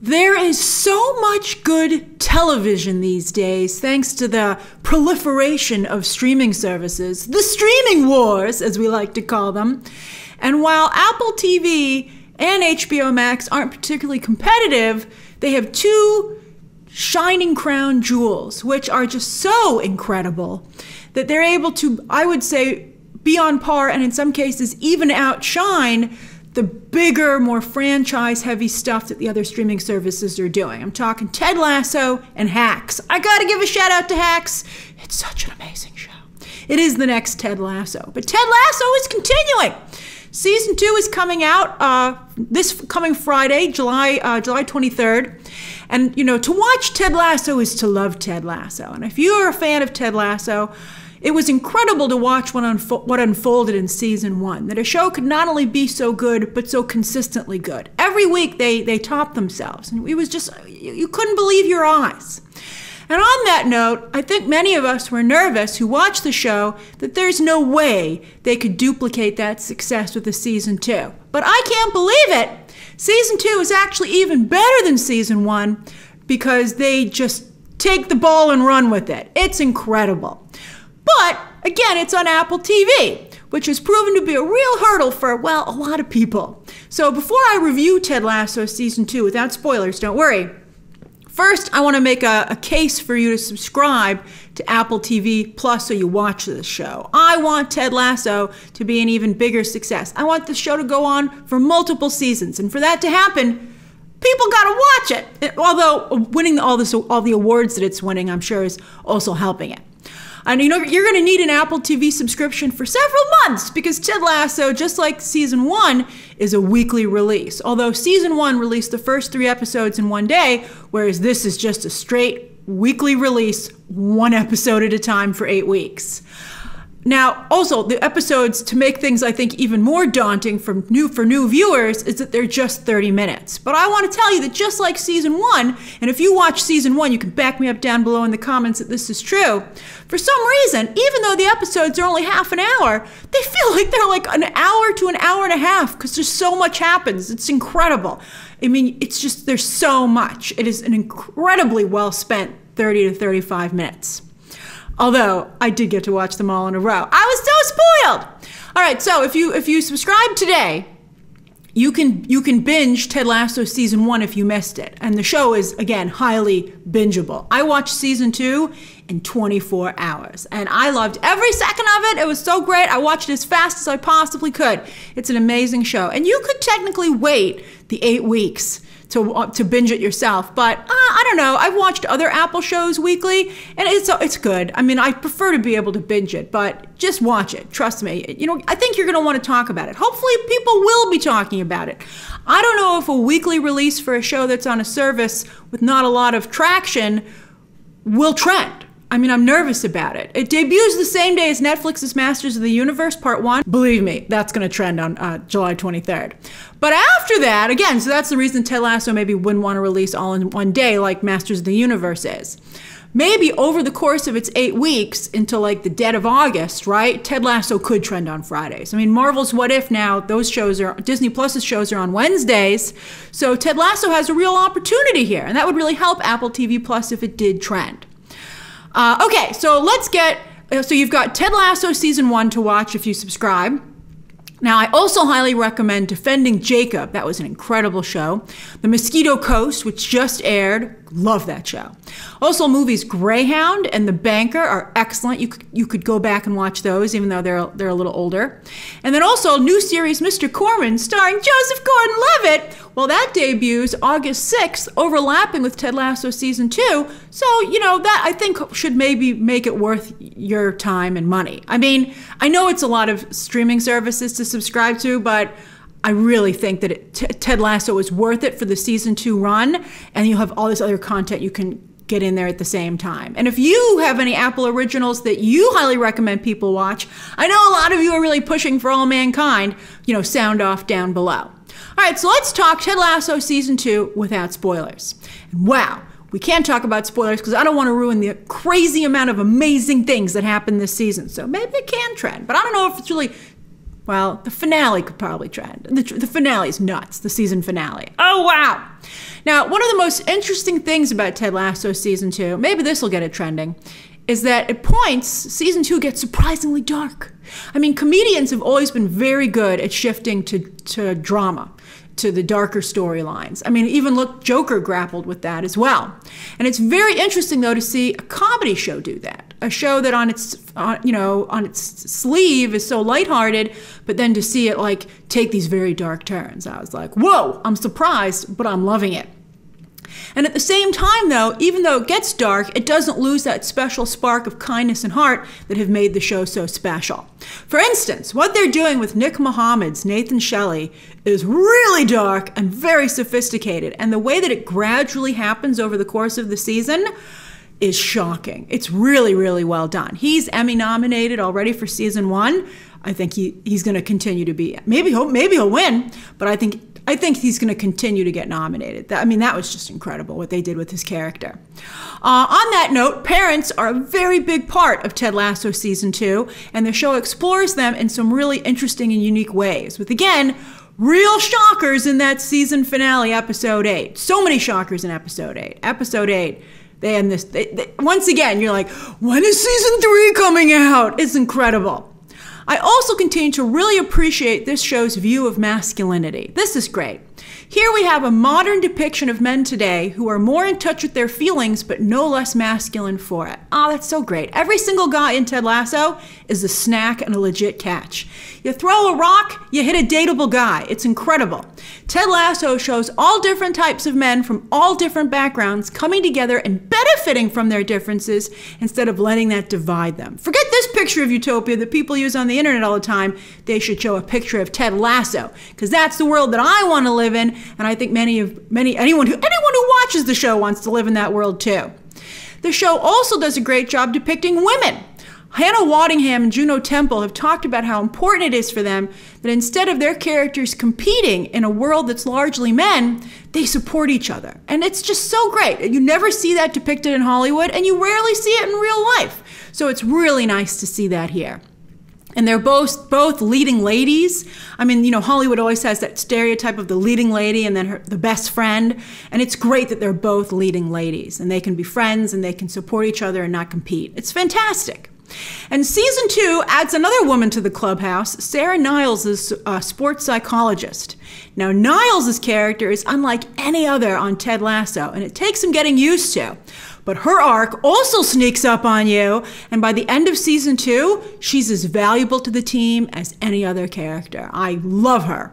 There is so much good television these days, thanks to the proliferation of streaming services, the streaming wars, as we like to call them. And while Apple TV and HBO Max aren't particularly competitive, they have two shining crown jewels, which are just so incredible that they're able to, I would say, be on par and in some cases even outshine the bigger, more franchise-heavy stuff that the other streaming services are doing. I'm talking Ted Lasso and Hacks. I gotta give a shout out to Hacks. It's such an amazing show. It is the next Ted Lasso, but Ted Lasso is continuing. Season 2 is coming out this coming Friday, July 23rd. And, you know, to watch Ted Lasso is to love Ted Lasso. And if you're a fan of Ted Lasso, it was incredible to watch what unfolded in season 1, that a show could not only be so good, but so consistently good. Every week they topped themselves, and it was just, you couldn't believe your eyes. And on that note, I think many of us were nervous who watched the show that there's no way they could duplicate that success with a season 2. But I can't believe it! Season 2 is actually even better than season 1 because they just take the ball and run with it. It's incredible. But, again, it's on Apple TV, which has proven to be a real hurdle for, well, a lot of people. So before I review Ted Lasso Season 2, without spoilers, don't worry, first I want to make a case for you to subscribe to Apple TV Plus so you watch this show. I want Ted Lasso to be an even bigger success. I want the show to go on for multiple seasons, and for that to happen, people gotta watch it. Although winning all the awards that it's winning, I'm sure, is also helping it. And you know, you're going to need an Apple TV subscription for several months because Ted Lasso, just like season 1, is a weekly release. Although season 1 released the first 3 episodes in one day, whereas this is just a straight weekly release, 1 episode at a time for 8 weeks. Now, also, the episodes, to make things, I think, even more daunting for new viewers, is that they're just 30 minutes. But I want to tell you that just like season 1, and if you watch season 1, you can back me up down below in the comments that this is true, for some reason, even though the episodes are only half an hour, they feel like they're like an hour to an hour and a half because there's so much happens. It's incredible. I mean, it's just, there's so much. It is an incredibly well-spent 30 to 35 minutes. Although, I did get to watch them all in a row. I was so spoiled! All right, so if you subscribe today, you can binge Ted Lasso season 1 if you missed it. And the show is, again, highly bingeable. I watched season 2 in 24 hours, and I loved every second of it. It was so great. I watched it as fast as I possibly could. It's an amazing show. And you could technically wait the 8 weeks to binge it yourself, but I don't know. I've watched other Apple shows weekly, and it's good. I mean, I prefer to be able to binge it, but just watch it. Trust me. You know, I think you're going to want to talk about it. Hopefully, people will be talking about it. I don't know if a weekly release for a show that's on a service with not a lot of traction will trend. I mean, I'm nervous about it. It debuts the same day as Netflix's Masters of the Universe Part 1. Believe me, that's going to trend on July 23rd. But after that, again, so that's the reason Ted Lasso maybe wouldn't want to release all in one day like Masters of the Universe is. Maybe over the course of its 8 weeks until like the dead of August, right? Ted Lasso could trend on Fridays. I mean, Marvel's What If now, those shows are, Disney Plus's shows are on Wednesdays. So Ted Lasso has a real opportunity here, and that would really help Apple TV Plus if it did trend. Okay, so let's get, so you've got Ted Lasso season 1 to watch if you subscribe. Now, I also highly recommend Defending Jacob. That was an incredible show. The Mosquito Coast, which just aired. Love that show. Also, movies Greyhound and The Banker are excellent. You could go back and watch those, even though they're a little older. And then also, new series Mr. Corman, starring Joseph Gordon Levitt. Well, that debuts August 6th, overlapping with Ted Lasso Season 2. So, you know, that I think should maybe make it worth your time and money. I mean, I know it's a lot of streaming services to subscribe to, but I really think that Ted Lasso is worth it for the season 2 run, and you'll have all this other content you can get in there at the same time. And if you have any Apple originals that you highly recommend people watch, I know a lot of you are really pushing for All Mankind, you know, sound off down below. All right, so let's talk Ted Lasso Season 2 without spoilers. And wow, we can talk about spoilers because I don't want to ruin the crazy amount of amazing things that happened this season. So maybe it can trend, but I don't know if it's really Well, the finale could probably trend. The finale is nuts, the season finale. Oh, wow. Now, one of the most interesting things about Ted Lasso season 2, maybe this will get it trending, is that at points, season 2 gets surprisingly dark. I mean, comedians have always been very good at shifting to drama, to the darker storylines. I mean, even look, Joker grappled with that as well. And it's very interesting, though, to see a comedy show do that. A show that on its, on its sleeve is so lighthearted, but then to see it, like, take these very dark turns. I was like, whoa, I'm surprised, but I'm loving it. And at the same time, though, even though it gets dark, it doesn't lose that special spark of kindness and heart that have made the show so special. For instance, what they're doing with Nick Mohammed's Nathan Shelley is really dark and very sophisticated, and the way that it gradually happens over the course of the season is shocking. It's really, really well done. He's Emmy-nominated already for season 1. I think he's going to continue to be. Maybe he'll win, but I think he's going to continue to get nominated. I mean, that was just incredible, what they did with his character. On that note, parents are a very big part of Ted Lasso Season 2, and the show explores them in some really interesting and unique ways, with, again, real shockers in that season finale, Episode 8. So many shockers in Episode 8. Episode 8. They end this. Once again, you're like, when is Season 3 coming out? It's incredible. I also continue to really appreciate this show's view of masculinity. This is great. Here we have a modern depiction of men today who are more in touch with their feelings, but no less masculine for it. Ah, that's so great. Every single guy in Ted Lasso is a snack and a legit catch. You throw a rock, you hit a dateable guy. It's incredible. Ted Lasso shows all different types of men from all different backgrounds coming together and benefiting from their differences instead of letting that divide them. Forget this picture of utopia that people use on the internet all the time. They should show a picture of Ted Lasso, because that's the world that I want to live in. And I think anyone who watches the show wants to live in that world too. The show also does a great job depicting women. Hannah Waddingham and Juno Temple have talked about how important it is for them that instead of their characters competing in a world that's largely men, they support each other. And it's just so great. You never see that depicted in Hollywood, and you rarely see it in real life. So it's really nice to see that here. And they're both leading ladies. I mean, you know, Hollywood always has that stereotype of the leading lady and then the best friend. And it's great that they're both leading ladies. And they can be friends and they can support each other and not compete. It's fantastic. And season 2 adds another woman to the clubhouse. Sarah Niles is a sports psychologist. Now, Niles' character is unlike any other on Ted Lasso, and it takes some getting used to. But her arc also sneaks up on you, and by the end of season 2, she's as valuable to the team as any other character. I love her.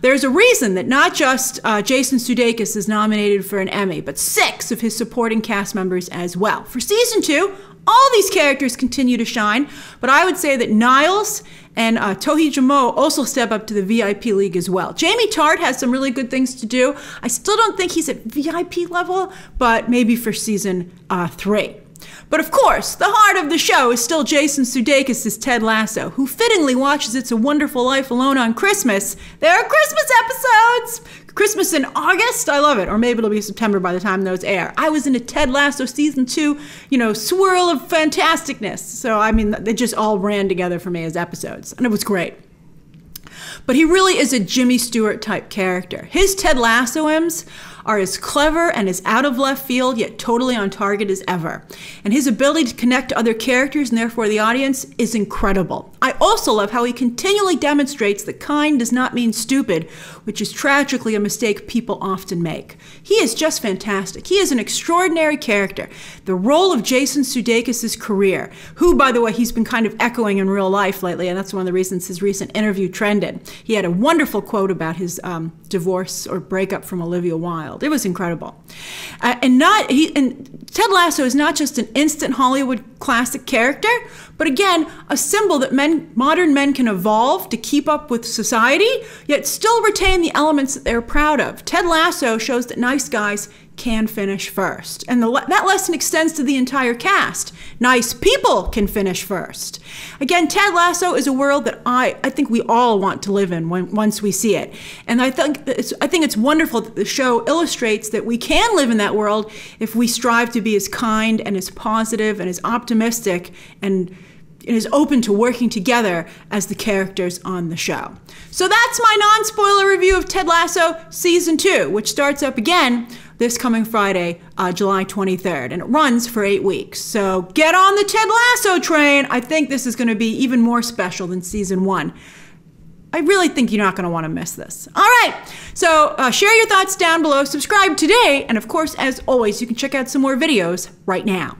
There's a reason that not just Jason Sudeikis is nominated for an Emmy, but 6 of his supporting cast members as well. For season 2, all these characters continue to shine, but I would say that Niles and Tohi Jamo also step up to the VIP league as well. Jamie Tart has some really good things to do. I still don't think he's at VIP level, but maybe for season 3. But of course, the heart of the show is still Jason Sudeikis' Ted Lasso, who fittingly watches It's a Wonderful Life Alone on Christmas. There are Christmas episodes! Christmas in August, I love it. Or maybe it'll be September by the time those air. I was in a Ted Lasso season 2, you know, swirl of fantasticness. So, I mean, they just all ran together for me as episodes, and it was great. But he really is a Jimmy Stewart type character. His Ted Lasso-isms are as clever and as out of left field, yet totally on target as ever. And his ability to connect to other characters and therefore the audience is incredible. I also love how he continually demonstrates that kind does not mean stupid, which is tragically a mistake people often make. He is just fantastic. He is an extraordinary character. The role of Jason Sudeikis' career, who, by the way, he's been kind of echoing in real life lately, and that's one of the reasons his recent interview trended. He had a wonderful quote about his divorce or breakup from Olivia Wilde. It was incredible. And Ted Lasso is not just an instant Hollywood classic character, but again, a symbol that modern men can evolve to keep up with society, yet still retain the elements that they're proud of. Ted Lasso shows that nice guys can finish first. And that lesson extends to the entire cast. Nice people can finish first. Again, Ted Lasso is a world that I think we all want to live in once we see it. And I think it's wonderful that the show illustrates that we can live in that world if we strive to be as kind and as positive and as optimistic and and is open to working together as the characters on the show. So that's my non-spoiler review of Ted Lasso Season 2, which starts up again this coming Friday, July 23rd, and it runs for 8 weeks. So get on the Ted Lasso train. I think this is going to be even more special than Season 1. I really think you're not going to want to miss this. All right, so share your thoughts down below, subscribe today, and of course, as always, you can check out some more videos right now.